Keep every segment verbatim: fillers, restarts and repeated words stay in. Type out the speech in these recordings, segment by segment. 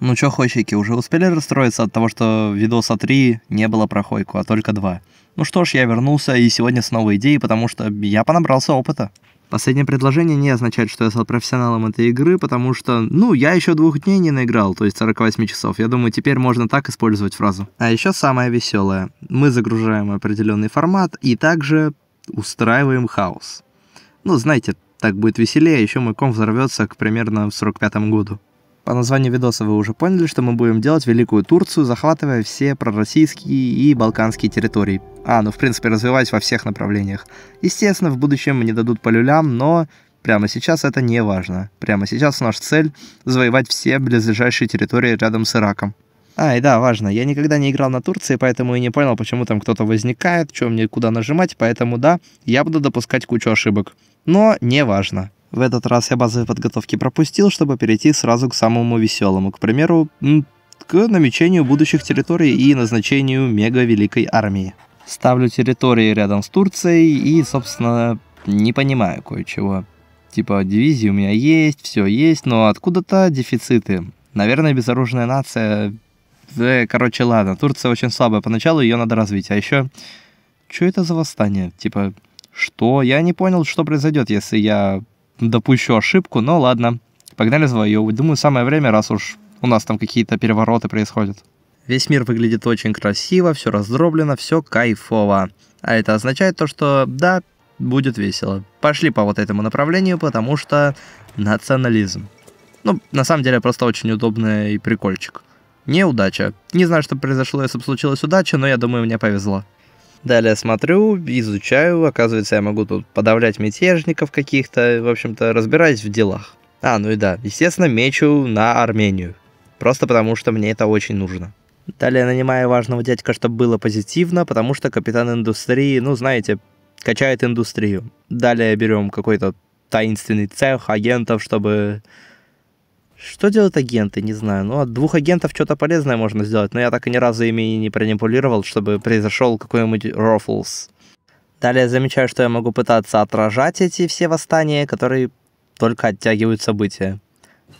Ну чё, хойщики, уже успели расстроиться от того, что видоса три не было про Хойку, а только два? Ну что ж, я вернулся, и сегодня с новой идеей, потому что я понабрался опыта. Последнее предложение не означает, что я стал профессионалом этой игры, потому что, ну, я еще двух дней не наиграл, то есть сорок восемь часов. Я думаю, теперь можно так использовать фразу. А еще самое веселое. Мы загружаем определенный формат и также устраиваем хаос. Ну, знаете, так будет веселее, еще мой комп взорвется к примерно в сорок пятом году. По названию видоса вы уже поняли, что мы будем делать Великую Турцию, захватывая все пророссийские и балканские территории. А, ну в принципе развиваясь во всех направлениях. Естественно, в будущем мне дадут по люлям, но прямо сейчас это не важно. Прямо сейчас наша цель – завоевать все близлежащие территории рядом с Ираком. А, и да, важно, я никогда не играл на Турции, поэтому и не понял, почему там кто-то возникает, что мне куда нажимать, поэтому да, я буду допускать кучу ошибок. Но не важно. В этот раз я базовые подготовки пропустил, чтобы перейти сразу к самому веселому, к примеру, к намечению будущих территорий и назначению мега-великой армии. Ставлю территории рядом с Турцией и, собственно, не понимаю кое-чего. Типа, дивизии у меня есть, все есть, но откуда-то дефициты. Наверное, безоружная нация... Да, короче, ладно, Турция очень слабая поначалу, ее надо развить. А еще, что это за восстание? Типа, что? Я не понял, что произойдет, если я... допущу ошибку, но ладно. Погнали завоевывать. Думаю, самое время, раз уж у нас там какие-то перевороты происходят. Весь мир выглядит очень красиво, все раздроблено, все кайфово. А это означает то, что да, будет весело. Пошли по вот этому направлению, потому что национализм. Ну, на самом деле, просто очень удобный прикольчик. Неудача. Не знаю, что произошло, если бы случилась удача, но я думаю, мне повезло. Далее смотрю, изучаю, оказывается, я могу тут подавлять мятежников каких-то, в общем-то, разбираюсь в делах. А, ну и да, естественно, мечу на Армению, просто потому что мне это очень нужно. Далее нанимаю важного дядька, чтобы было позитивно, потому что капитан индустрии, ну, знаете, качает индустрию. Далее берем какой-то таинственный цех агентов, чтобы... Что делают агенты, не знаю. Ну, от двух агентов что-то полезное можно сделать, но я так и ни разу ими не пронипулировал, чтобы произошел какой-нибудь рофлс. Далее замечаю, что я могу пытаться отражать эти все восстания, которые только оттягивают события.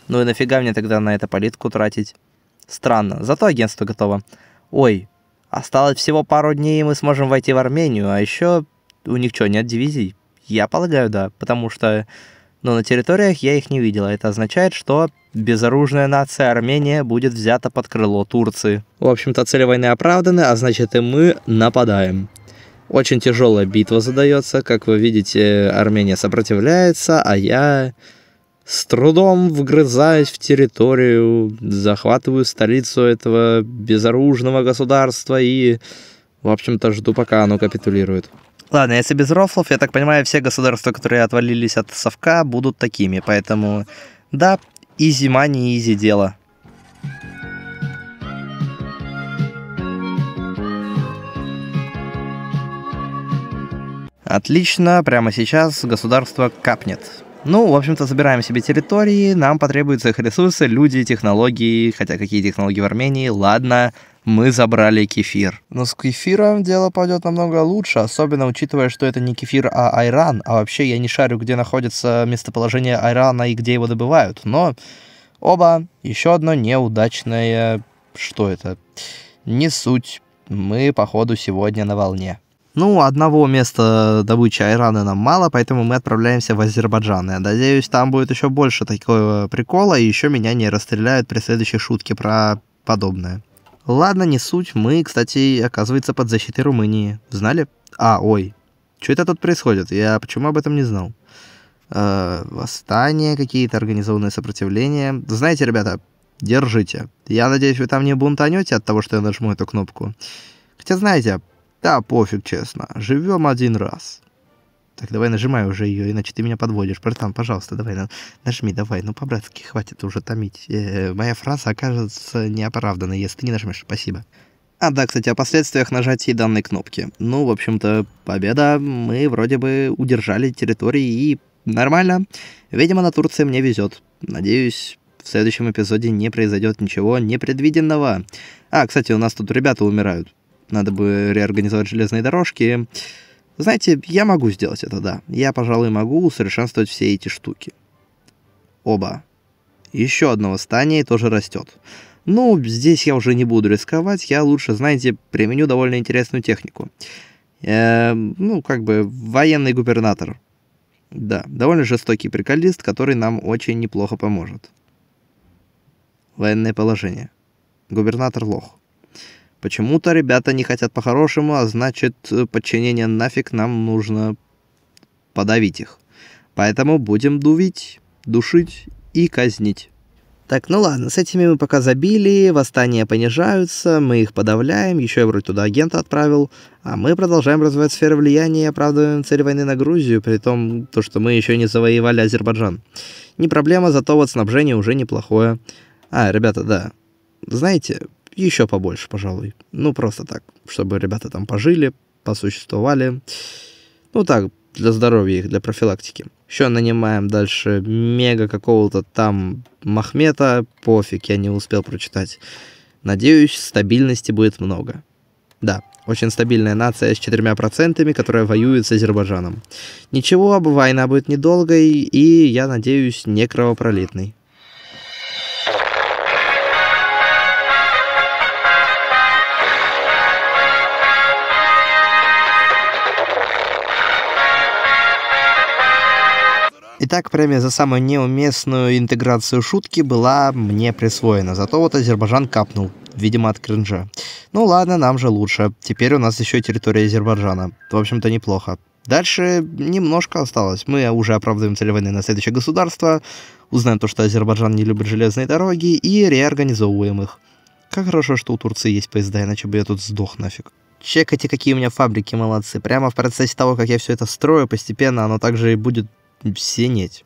Ну и нафига мне тогда на это политику тратить? Странно, зато агентство готово. Ой, осталось всего пару дней, и мы сможем войти в Армению, а еще у них что, нет дивизий? Я полагаю, да, потому что... Но на территориях я их не видел, это означает, что безоружная нация Армения будет взята под крыло Турции. В общем-то, цели войны оправданы, а значит и мы нападаем. Очень тяжелая битва задается, как вы видите, Армения сопротивляется, а я с трудом вгрызаюсь в территорию, захватываю столицу этого безоружного государства и, в общем-то, жду, пока оно капитулирует. Ладно, если без рофлов, я так понимаю, все государства, которые отвалились от совка, будут такими. Поэтому, да, изи мани, изи дело. Отлично, прямо сейчас государство капнет. Ну, в общем-то, забираем себе территории, нам потребуются их ресурсы, люди, технологии, хотя какие технологии в Армении, ладно... Мы забрали кефир. Но с кефиром дело пойдет намного лучше, особенно учитывая, что это не кефир, а айран. А вообще я не шарю, где находится местоположение айрана и где его добывают. Но оба, еще одно неудачное... Что это? Не суть. Мы, походу, сегодня на волне. Ну, одного места добычи айрана нам мало, поэтому мы отправляемся в Азербайджан. Я надеюсь, там будет еще больше такого прикола, и еще меня не расстреляют при следующей шутке про подобное. Ладно, не суть, мы, кстати, оказывается, под защитой Румынии. Знали? А, ой, что это тут происходит? Я почему об этом не знал? Э, восстания, какие-то организованные сопротивления. Знаете, ребята, держите. Я надеюсь, вы там не бунтанете от того, что я нажму эту кнопку. Хотя, знаете, да пофиг, честно, живем один раз. Так, давай нажимай уже ее, иначе ты меня подводишь. Братан, пожалуйста, давай, нажми, давай. Ну, по-братски, хватит уже томить. Э-э, моя фраза окажется неоправданной, если ты не нажмешь. Спасибо. А, да, кстати, о последствиях нажатия данной кнопки. Ну, в общем-то, победа. Мы вроде бы удержали территории и... Нормально. Видимо, на Турции мне везет. Надеюсь, в следующем эпизоде не произойдет ничего непредвиденного. А, кстати, у нас тут ребята умирают. Надо бы реорганизовать железные дорожки... Знаете, я могу сделать это, да. Я, пожалуй, могу усовершенствовать все эти штуки. Оба. Еще одно восстание тоже растет. Ну, здесь я уже не буду рисковать, я лучше, знаете, применю довольно интересную технику. Э, ну, как бы, военный губернатор. Да, довольно жестокий приколист, который нам очень неплохо поможет. Военное положение. Губернатор лох. Почему-то ребята не хотят по-хорошему, а значит, подчинение нафиг, нам нужно подавить их. Поэтому будем дувить, душить и казнить. Так, ну ладно, с этими мы пока забили, восстания понижаются, мы их подавляем, еще я вроде туда агента отправил, а мы продолжаем развивать сферу влияния и оправдываем цель войны на Грузию, при том, то, что мы еще не завоевали Азербайджан. Не проблема, зато вот снабжение уже неплохое. А, ребята, да, знаете, еще побольше, пожалуй. Ну, просто так, чтобы ребята там пожили, посуществовали. Ну так, для здоровья их, для профилактики. Еще нанимаем дальше мега какого-то там Махмета. Пофиг, я не успел прочитать. Надеюсь, стабильности будет много. Да, очень стабильная нация с четырьмя процентами, которая воюет с Азербайджаном. Ничего, война будет недолгой и, я надеюсь, не кровопролитной. Итак, премия за самую неуместную интеграцию шутки была мне присвоена. Зато вот Азербайджан капнул, видимо, от кринжа. Ну ладно, нам же лучше. Теперь у нас еще и территория Азербайджана. В общем-то, неплохо. Дальше немножко осталось. Мы уже оправдываем цель войны на следующее государство, узнаем то, что Азербайджан не любит железные дороги, и реорганизовываем их. Как хорошо, что у Турции есть поезда, иначе бы я тут сдох нафиг. Чекайте, какие у меня фабрики, молодцы. Прямо в процессе того, как я все это строю, постепенно оно также и будет синеть.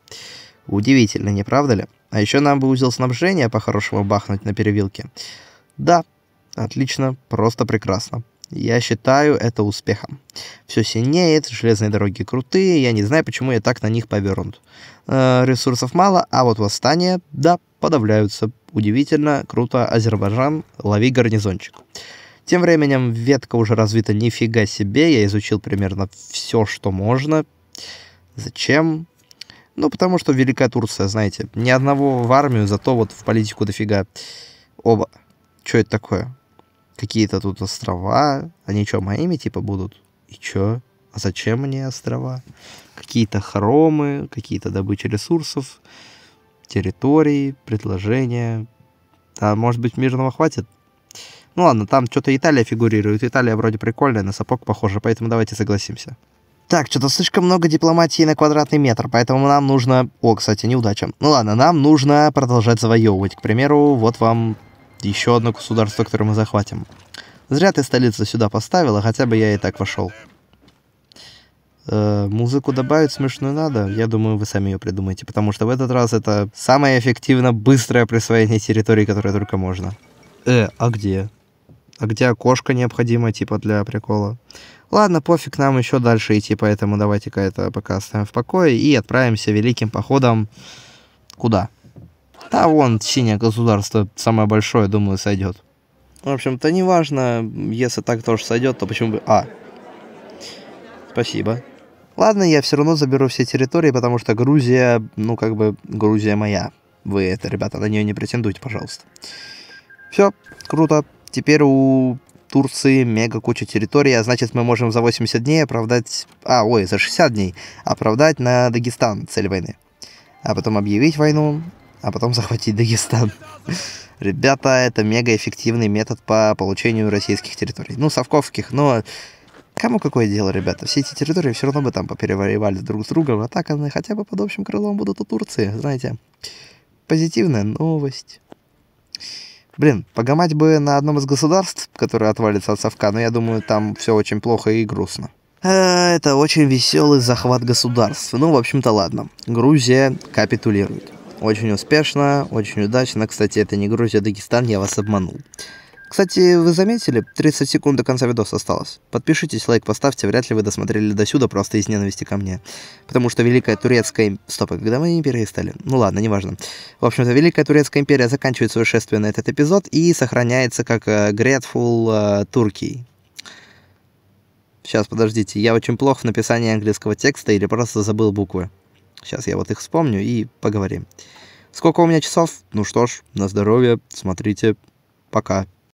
Удивительно, не правда ли? А еще нам бы узел снабжения по-хорошему бахнуть на перевилке. Да, отлично, просто прекрасно. Я считаю это успехом. Все синеет, железные дороги крутые, я не знаю, почему я так на них повернут. Э, ресурсов мало, а вот восстания, да, подавляются. Удивительно, круто, Азербайджан, лови гарнизончик. Тем временем ветка уже развита нифига себе, я изучил примерно все, что можно. Зачем? Ну, потому что Великая Турция, знаете, ни одного в армию, зато вот в политику дофига. Оба. Чё это такое? Какие-то тут острова. Они чё, моими типа будут? И чё? А зачем мне острова? Какие-то хоромы, какие-то добычи ресурсов, территории, предложения. А может быть, мирного хватит? Ну ладно, там что-то Италия фигурирует. Италия вроде прикольная, на сапог похожа, поэтому давайте согласимся. Так, что-то слишком много дипломатии на квадратный метр, поэтому нам нужно... О, кстати, неудача. Ну ладно, нам нужно продолжать завоевывать. К примеру, вот вам еще одно государство, которое мы захватим. Зря ты столицу сюда поставила, хотя бы я и так вошел. Э, музыку добавить смешную надо? Я думаю, вы сами ее придумаете, потому что в этот раз это самое эффективно быстрое присвоение территории, которое только можно. Э, а где? А где окошко необходимо, типа, для прикола? Ладно, пофиг, нам еще дальше идти, поэтому давайте-ка это пока оставим в покое и отправимся великим походом куда? Да, вон синее государство, самое большое, думаю, сойдет. В общем-то, неважно, если так тоже сойдет, то почему бы... А, спасибо. Ладно, я все равно заберу все территории, потому что Грузия, ну, как бы, Грузия моя. Вы это, ребята, на нее не претендуйте, пожалуйста. Все, круто. Теперь у Турции мега куча территорий, а значит мы можем за восемьдесят дней оправдать... А, ой, за шестьдесят дней оправдать на Дагестан цель войны. А потом объявить войну, а потом захватить Дагестан. Ребята, это мега эффективный метод по получению российских территорий. Ну, совковских, но... Кому какое дело, ребята? Все эти территории все равно бы там поперевоевали друг с другом, а так они хотя бы под общим крылом будут у Турции, знаете. Позитивная новость. Блин, погамать бы на одном из государств, которое отвалится от совка, но я думаю, там все очень плохо и грустно. Это очень веселый захват государств. Ну, в общем-то, ладно. Грузия капитулирует. Очень успешно, очень удачно. Кстати, это не Грузия, а Дагестан, я вас обманул. Кстати, вы заметили, тридцать секунд до конца видоса осталось. Подпишитесь, лайк поставьте, вряд ли вы досмотрели до сюда просто из ненависти ко мне. Потому что Великая Турецкая империя... Стоп, а когда мы империей стали? Ну ладно, неважно. В общем-то, Великая Турецкая империя заканчивает свое шествие на этот эпизод и сохраняется как uh, Grateful uh, Turkey. Сейчас, подождите, я очень плох в написании английского текста или просто забыл буквы. Сейчас я вот их вспомню и поговорим. Сколько у меня часов? Ну что ж, на здоровье, смотрите... Пока.